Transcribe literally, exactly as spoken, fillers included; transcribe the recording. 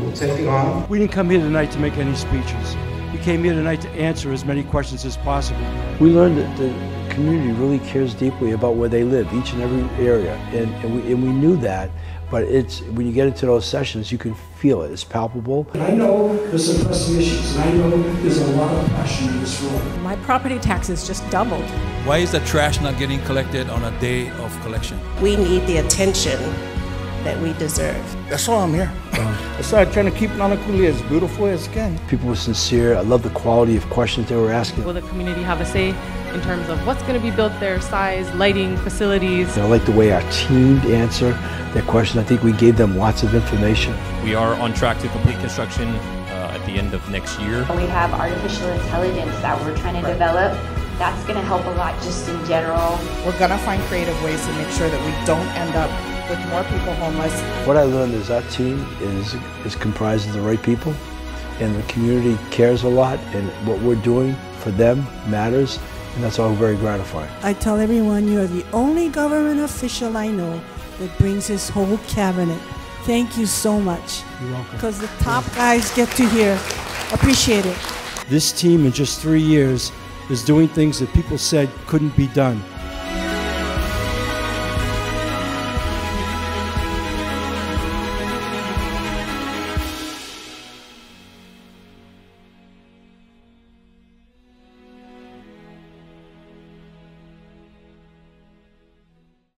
we'll take it on. We didn't come here tonight to make any speeches. We came here tonight to answer as many questions as possible. We learned that the community really cares deeply about where they live, each and every area, and, and, we, and we knew that, but it's when you get into those sessions, you can feel it. It's palpable. And I know there's some pressing issues, and I know there's a lot of passion in this room. My property taxes just doubled. Why is the trash not getting collected on a day of collection? We need the attention that we deserve. That's all I'm here. That's why I'm trying to keep Nanakuli as beautiful as can. People were sincere. I love the quality of questions they were asking. Will the community have a say in terms of what's going to be built there, size, lighting, facilities? And I like the way our team answered their questions. I think we gave them lots of information. We are on track to complete construction uh, at the end of next year. We have artificial intelligence that we're trying to right. develop. That's going to help a lot just in general. We're going to find creative ways to make sure that we don't end up with more people homeless. What I learned is our team is, is comprised of the right people, and the community cares a lot, and what we're doing for them matters, and that's all very gratifying. I tell everyone you're the only government official I know that brings his whole cabinet. Thank you so much. You're welcome. Because the top guys get to hear. Appreciate it. This team in just three years is doing things that people said couldn't be done.